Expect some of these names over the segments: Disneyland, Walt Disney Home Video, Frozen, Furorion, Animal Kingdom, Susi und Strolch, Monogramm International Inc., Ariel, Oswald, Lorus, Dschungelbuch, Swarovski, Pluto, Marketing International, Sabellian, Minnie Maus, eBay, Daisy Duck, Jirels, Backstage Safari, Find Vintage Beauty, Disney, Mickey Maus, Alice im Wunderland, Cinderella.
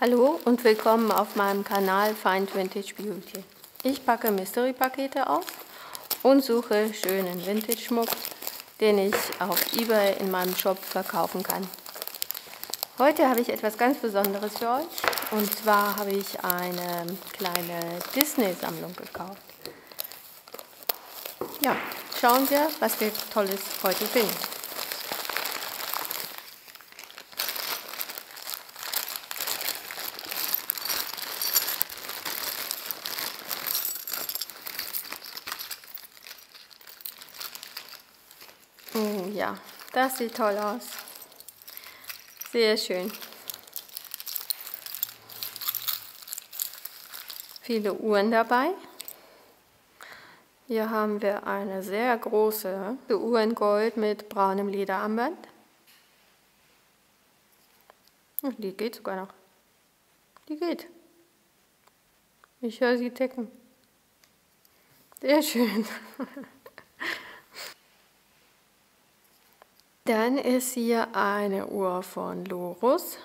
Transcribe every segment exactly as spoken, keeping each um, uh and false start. Hallo und willkommen auf meinem Kanal Find Vintage Beauty. Ich packe Mystery-Pakete auf und suche schönen Vintage-Schmuck, den ich auf eBay in meinem Shop verkaufen kann. Heute habe ich etwas ganz Besonderes für euch, und zwar habe ich eine kleine Disney-Sammlung gekauft. Ja, schauen wir, was wir Tolles heute finden. Ja, das sieht toll aus. Sehr schön. Viele Uhren dabei. Hier haben wir eine sehr große Uhr in Gold mit braunem Lederarmband. Die geht sogar noch. Die geht. Ich höre sie ticken. Sehr schön. Dann ist hier eine Uhr von Lorus.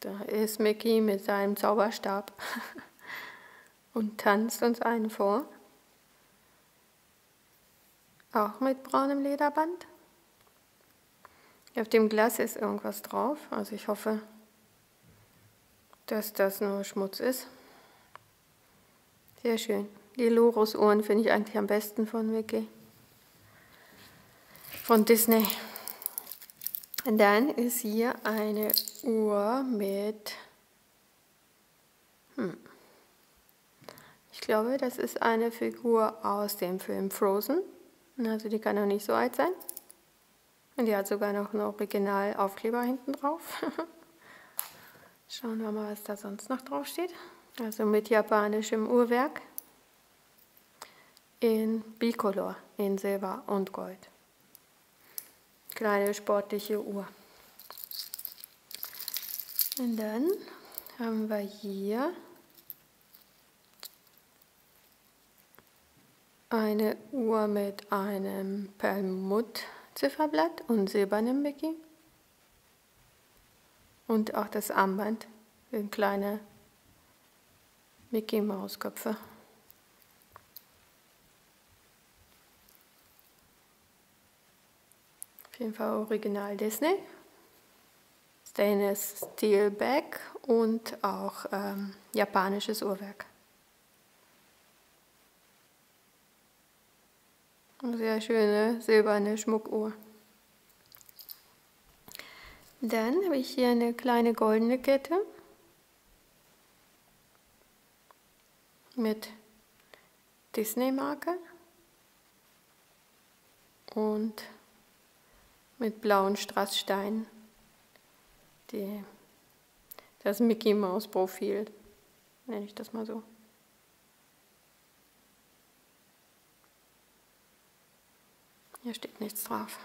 Da ist Mickey mit seinem Zauberstab und tanzt uns einen vor. Auch mit braunem Lederband. Auf dem Glas ist irgendwas drauf, also ich hoffe, dass das nur Schmutz ist. Sehr schön. Die Lorus-Uhren finde ich eigentlich am besten von Mickey, von Disney. Und dann ist hier eine Uhr mit, hm. ich glaube, das ist eine Figur aus dem Film Frozen. Also die kann noch nicht so alt sein. Und die hat sogar noch einen Originalaufkleber hinten drauf. Schauen wir mal, was da sonst noch drauf steht. Also mit japanischem Uhrwerk. In Bicolor, in Silber und Gold. Kleine sportliche Uhr. Und dann haben wir hier eine Uhr mit einem Perlmutt-Zifferblatt und silbernem Mickey. Und auch das Armband sind kleine Mickey-Maus-Köpfe. Auf jeden Fall Original Disney, Stainless Steel Back und auch ähm, japanisches Uhrwerk. Eine sehr schöne silberne Schmuckuhr. Dann habe ich hier eine kleine goldene Kette mit Disney-Marke und mit blauen Strasssteinen, die, das Mickey Maus Profil, nenne ich das mal so. Hier steht nichts drauf.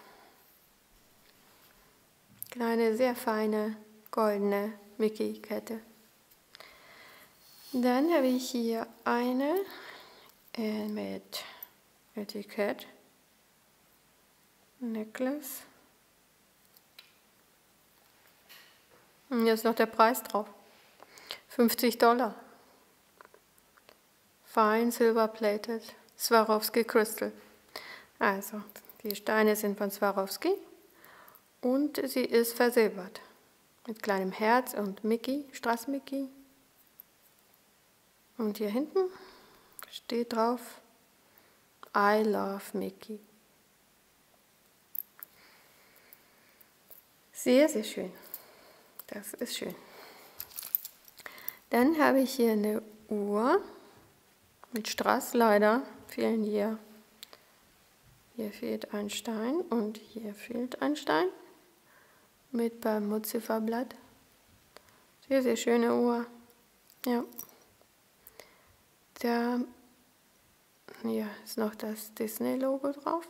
Kleine, sehr feine, goldene Mickey-Kette. Dann habe ich hier eine mit Etikett, Necklace. Und hier ist noch der Preis drauf. fünfzig Dollar. Fine Silver Plated. Swarovski Crystal. Also, die Steine sind von Swarovski. Und sie ist versilbert. Mit kleinem Herz und Mickey, Strass-Mickey. Und hier hinten steht drauf, I love Mickey. Sehr, sehr schön. Das ist schön. Dann habe ich hier eine Uhr mit Strass. Leider fehlen hier, hier fehlt ein Stein und hier fehlt ein Stein mit Perlmutt-Zifferblatt. Sehr, sehr schöne Uhr. Ja. Da hier ist noch das Disney-Logo drauf.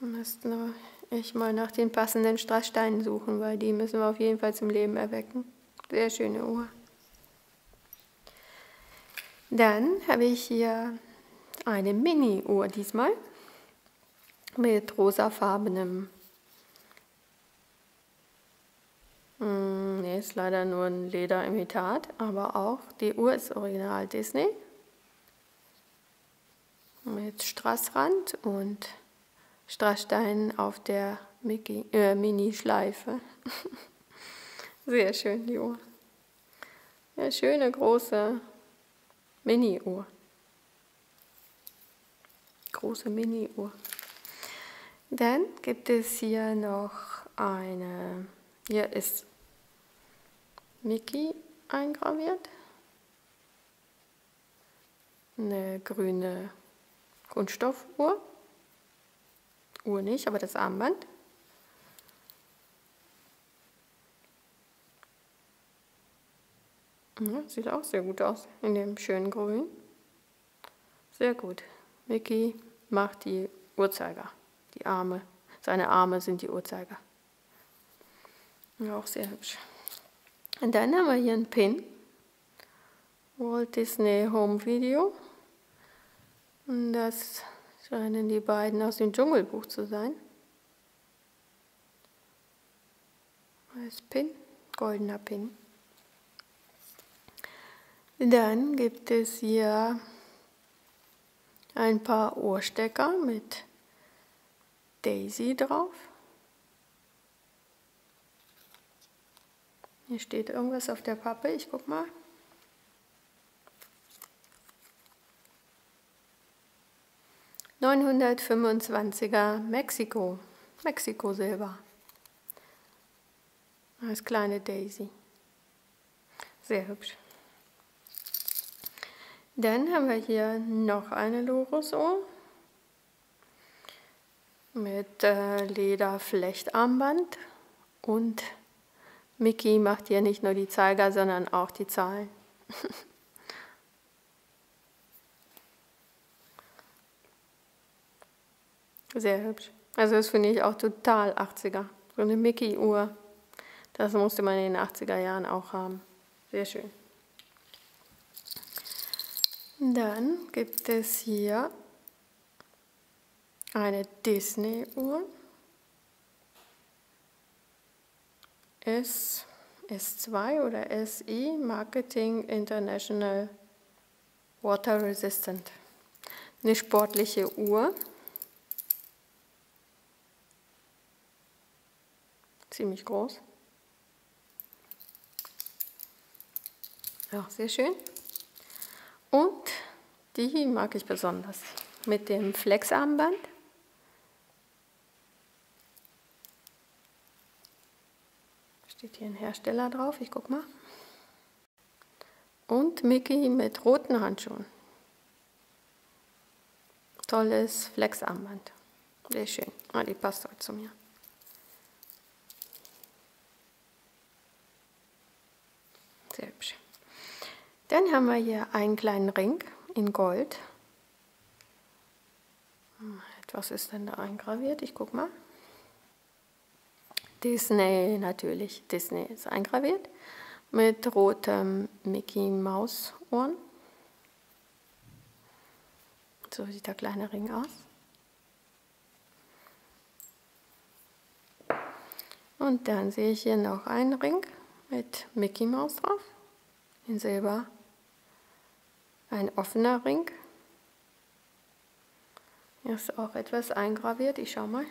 Müsst nur ich mal nach den passenden Strasssteinen suchen, weil die müssen wir auf jeden Fall zum Leben erwecken. Sehr schöne Uhr. Dann habe ich hier eine Mini-Uhr diesmal mit rosafarbenem. Hm, ne, ist leider nur ein Lederimitat, aber auch die Uhr ist original Disney. Mit Strassrand und Strasssteinen auf der Mickey, äh, Mini-Schleife. Sehr schön, die Uhr. Eine schöne große Mini-Uhr. Große Mini-Uhr. Dann gibt es hier noch eine, hier ist Mickey eingraviert. Eine grüne Kunststoffuhr. Uhr nicht, aber das Armband. Ja, sieht auch sehr gut aus in dem schönen Grün. Sehr gut. Mickey macht die Uhrzeiger. Die Arme, seine Arme sind die Uhrzeiger. Ja, auch sehr hübsch. Und dann haben wir hier einen Pin. Walt Disney Home Video. Und das scheinen die beiden aus dem Dschungelbuch zu sein. Weiß Pin, goldener Pin. Dann gibt es hier ein paar Ohrstecker mit Daisy drauf. Hier steht irgendwas auf der Pappe, ich guck mal. neunhundertfünfundzwanziger Mexiko, Mexiko Silber. Als kleine Daisy. Sehr hübsch. Dann haben wir hier noch eine Lorus-Uhr mit äh, Lederflechtarmband und Mickey macht hier nicht nur die Zeiger, sondern auch die Zahlen. Sehr hübsch. Also das finde ich auch total achtziger. So eine Mickey-Uhr, das musste man in den achtziger Jahren auch haben. Sehr schön. Dann gibt es hier eine Disney-Uhr. S S zwei oder S I, Marketing International Water Resistant. Eine sportliche Uhr. Ziemlich groß. Ja, sehr schön. Und die mag ich besonders. Mit dem Flexarmband. Steht hier ein Hersteller drauf, ich guck mal. Und Mickey mit roten Handschuhen. Tolles Flexarmband. Sehr schön. Ah, die passt heute zu mir. Sehr hübsch. Dann haben wir hier einen kleinen Ring in Gold. Was ist denn da eingraviert? Ich guck mal. Disney, natürlich. Disney ist eingraviert. Mit rotem Mickey Maus Ohren. So sieht der kleine Ring aus. Und dann sehe ich hier noch einen Ring mit Mickey Maus drauf. In Silber. Ein offener Ring. Hier ist auch etwas eingraviert. Ich schau mal.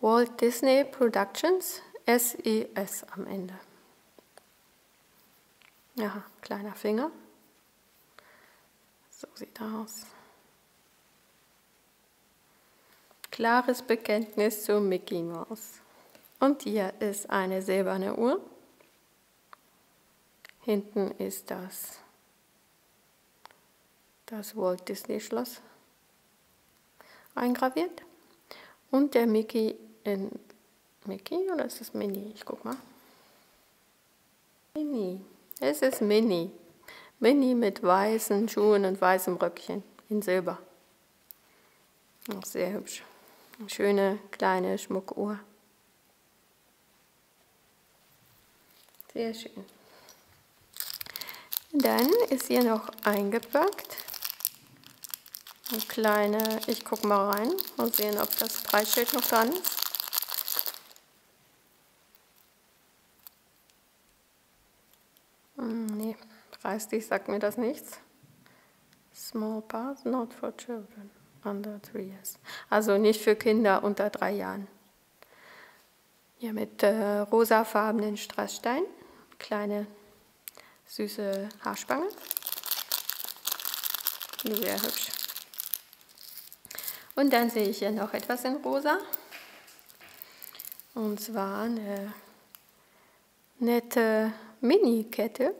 Walt Disney Productions, S E S am Ende. Ja, kleiner Finger. So sieht er aus. Klares Bekenntnis zu Mickey Maus. Und hier ist eine silberne Uhr. Hinten ist das, das Walt Disney Schloss eingraviert. Und der Mickey in Mickey oder ist das Minnie? Ich guck mal. Minnie. Es ist Minnie. Minnie mit weißen Schuhen und weißem Röckchen in Silber. Auch sehr hübsch. Eine schöne kleine Schmuckuhr. Sehr schön. Dann ist hier noch eingepackt Eine kleine, ich gucke mal rein und sehen, ob das Preisschild noch dran ist. Hm, nee, preislich sagt mir das nichts. Small parts not for children under three years. Also nicht für Kinder unter drei Jahren. Hier mit äh, rosafarbenen Strassstein. Kleine süße Haarspange. Sehr hübsch. Und dann sehe ich hier noch etwas in rosa. Und zwar eine nette Mini-Kette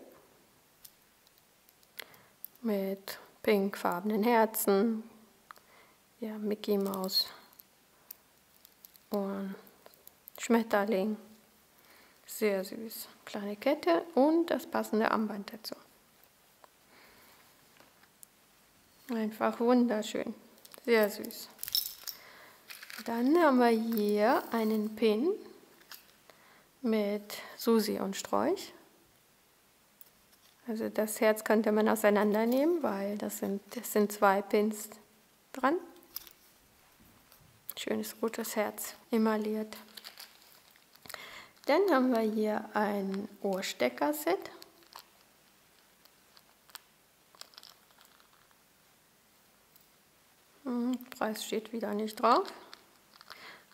mit pinkfarbenen Herzen. Ja, Mickey Maus und Schmetterling. Sehr süß. Kleine Kette und das passende Armband dazu. Einfach wunderschön. Sehr süß. Dann haben wir hier einen Pin mit Susi und Strolch. Also das Herz könnte man auseinandernehmen, weil das sind, das sind zwei Pins dran. Schönes rotes Herz, emailliert. Dann haben wir hier ein Ohrstecker-Set. Preis steht wieder nicht drauf,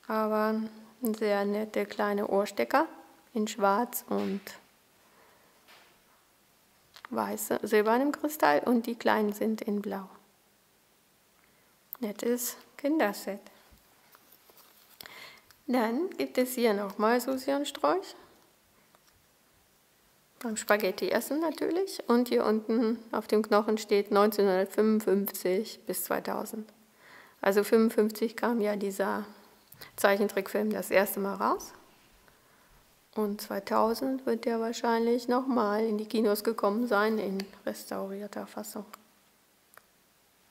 aber sehr nette kleine Ohrstecker in schwarz und weiß, silbernem Kristall, und die kleinen sind in blau. Nettes Kinderset. Dann gibt es hier nochmal Susi und Strolch. Beim Spaghetti essen natürlich. Und hier unten auf dem Knochen steht neunzehnhundertfünfundfünfzig bis zweitausend. Also fünfundfünfzig kam ja dieser Zeichentrickfilm das erste Mal raus. Und zweitausend wird der wahrscheinlich nochmal in die Kinos gekommen sein, in restaurierter Fassung.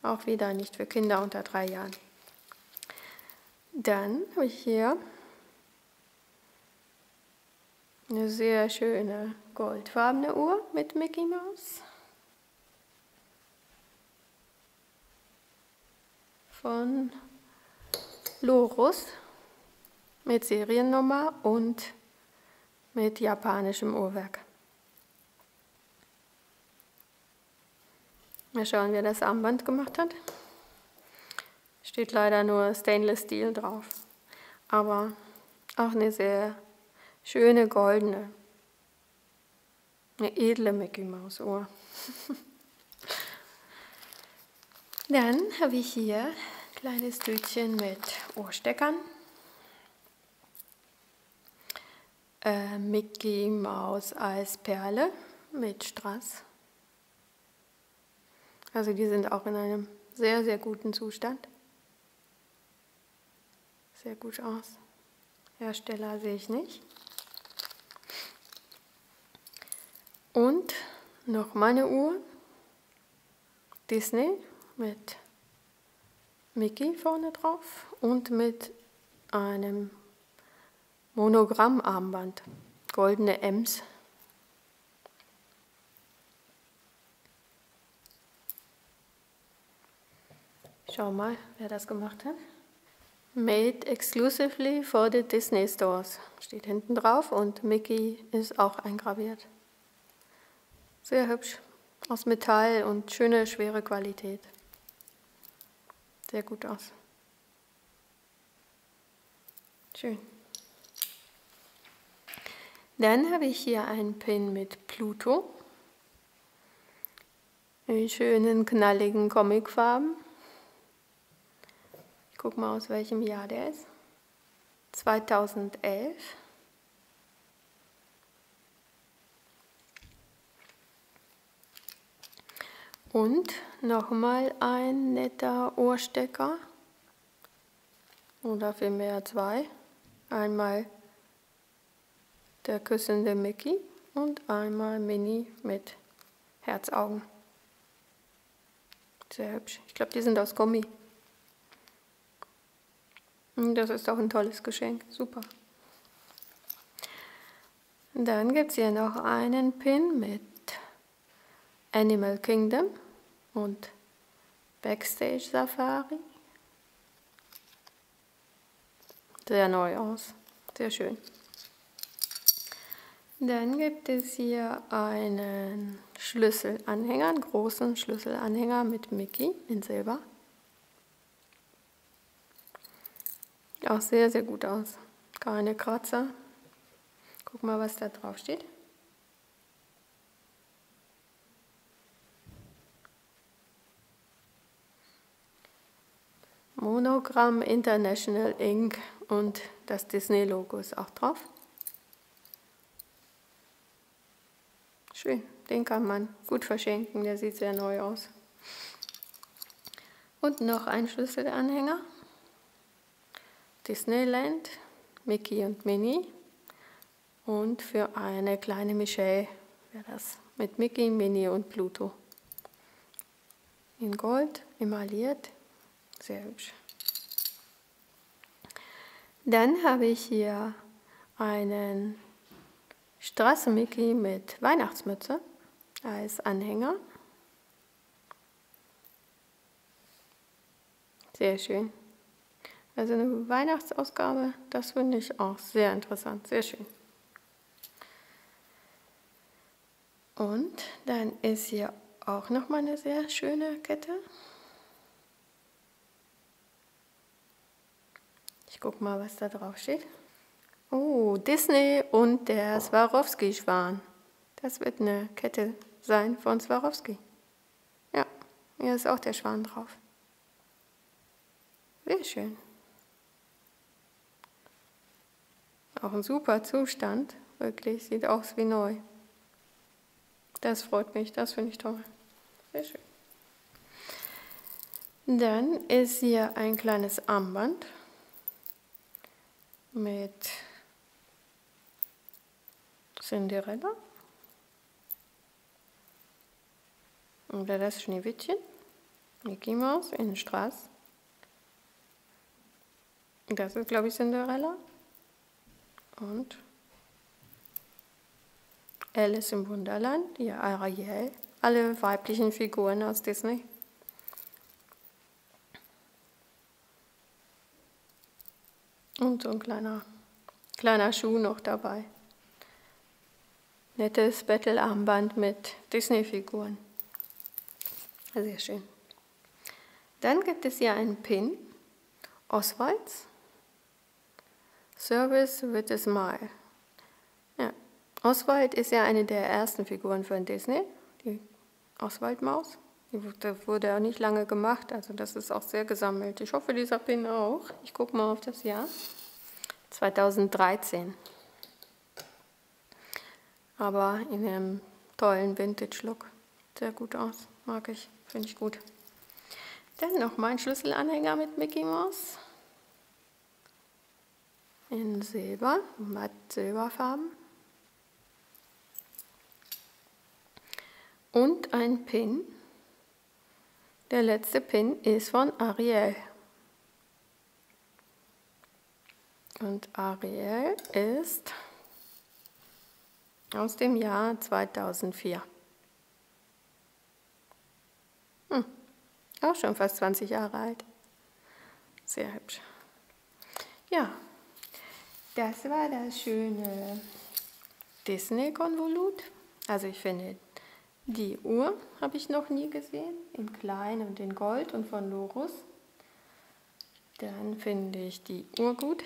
Auch wieder nicht für Kinder unter drei Jahren. Dann habe ich hier eine sehr schöne goldfarbene Uhr mit Mickey Maus von Lorus mit Seriennummer und mit japanischem Uhrwerk. Mal schauen, wer das Armband gemacht hat. Steht leider nur Stainless Steel drauf, aber auch eine sehr schöne goldene, eine edle Mickey Maus Uhr. Dann habe ich hier ein kleines Tütchen mit Ohrsteckern, äh, Mickey Maus als Perle mit Strass. Also die sind auch in einem sehr, sehr guten Zustand. Sehr gut aus. Hersteller sehe ich nicht. Und noch meine Uhr. Disney mit Mickey vorne drauf und mit einem Monogramm-Armband. Goldene M's. Schau mal, wer das gemacht hat. Made exclusively for the Disney Stores. Steht hinten drauf und Mickey ist auch eingraviert. Sehr hübsch. Aus Metall und schöne, schwere Qualität. Sehr gut aus. Schön. Dann habe ich hier einen Pin mit Pluto. In schönen, knalligen Comicfarben. Guck mal, aus welchem Jahr der ist. zweitausendelf. Und nochmal ein netter Ohrstecker. Oder vielmehr zwei. Einmal der küssende Mickey und einmal Minnie mit Herzaugen. Sehr hübsch. Ich glaube, die sind aus Gummi. Das ist doch ein tolles Geschenk, super. Dann gibt es hier noch einen Pin mit Animal Kingdom und Backstage Safari. Sehr neu aus. Sehr schön. Dann gibt es hier einen Schlüsselanhänger, einen großen Schlüsselanhänger mit Mickey in Silber. Auch sehr, sehr gut aus. Keine Kratzer. Guck mal, was da drauf steht. Monogramm International Incorporated und das Disney-Logo ist auch drauf. Schön, den kann man gut verschenken, der sieht sehr neu aus. Und noch ein Schlüsselanhänger. Disneyland, Mickey und Minnie. Und für eine kleine Michelle wäre das mit Mickey, Minnie und Pluto. In Gold, emailliert. Sehr hübsch. Dann habe ich hier einen Straßen-Mickey mit Weihnachtsmütze als Anhänger. Sehr schön. Also eine Weihnachtsausgabe, das finde ich auch sehr interessant, sehr schön. Und dann ist hier auch nochmal eine sehr schöne Kette. Ich guck mal, was da drauf steht. Oh, Disney und der Swarovski-Schwan. Das wird eine Kette sein von Swarovski. Ja, hier ist auch der Schwan drauf. Sehr schön. Auch ein super Zustand. Wirklich, sieht aus wie neu. Das freut mich, das finde ich toll. Sehr schön. Dann ist hier ein kleines Armband mit Cinderella oder das Schneewittchen, Mickey Maus in den Straß. Das ist, glaube ich, Cinderella und Alice im Wunderland, ja, Ariel, alle weiblichen Figuren aus Disney. Und so ein kleiner, kleiner Schuh noch dabei. Nettes Bettelarmband mit Disney-Figuren. Sehr schön. Dann gibt es hier einen Pin. Oswalds. Service with a Smile. Ja. Oswald ist ja eine der ersten Figuren von Disney. Die Oswald-Maus. Die wurde ja nicht lange gemacht, also das ist auch sehr gesammelt. Ich hoffe, dieser Pin auch. Ich gucke mal auf das Jahr. zweitausenddreizehn. Aber in einem tollen Vintage-Look. Sehr gut aus. Mag ich. Finde ich gut. Dann noch mein Schlüsselanhänger mit Mickey Maus. In Silber. Matt Silberfarben. Und ein Pin. Der letzte Pin ist von Ariel. Und Ariel ist aus dem Jahr zweitausendvier. Hm. Auch schon fast zwanzig Jahre alt. Sehr hübsch. Ja, das war das schöne Disney-Konvolut. Also ich finde, die Uhr habe ich noch nie gesehen, in klein und in gold und von Lorus. Dann finde ich die Uhr gut.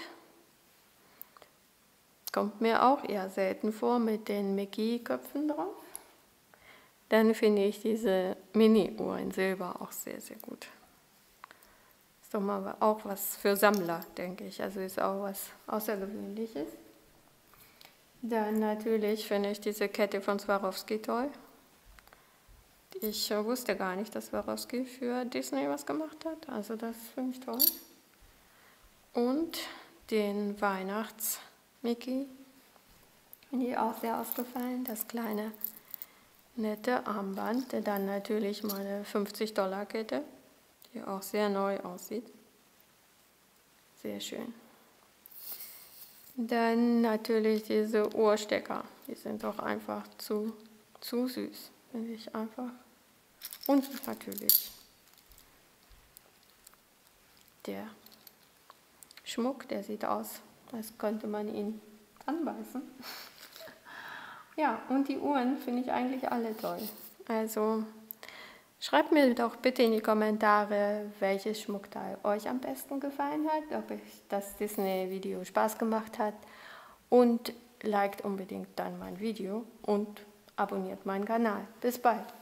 Kommt mir auch eher selten vor mit den Mickey-Köpfen drauf. Dann finde ich diese Mini-Uhr in Silber auch sehr, sehr gut. Ist doch mal auch was für Sammler, denke ich. Also ist auch was Außergewöhnliches. Dann natürlich finde ich diese Kette von Swarovski toll. Ich wusste gar nicht, dass Swarovski für Disney was gemacht hat. Also das finde ich toll. Und den Weihnachts-Mickey. Finde ich auch sehr ausgefallen. Das kleine, nette Armband. Dann natürlich meine fünfzig-Dollar-Kette, die auch sehr neu aussieht. Sehr schön. Dann natürlich diese Ohrstecker. Die sind doch einfach zu, zu süß. Finde ich einfach. Und natürlich der Schmuck, der sieht aus, als könnte man ihn anbeißen. Ja, und die Uhren finde ich eigentlich alle toll. Also schreibt mir doch bitte in die Kommentare, welches Schmuckteil euch am besten gefallen hat, ob euch das Disney-Video Spaß gemacht hat, und liked unbedingt dann mein Video und abonniert meinen Kanal. Bis bald!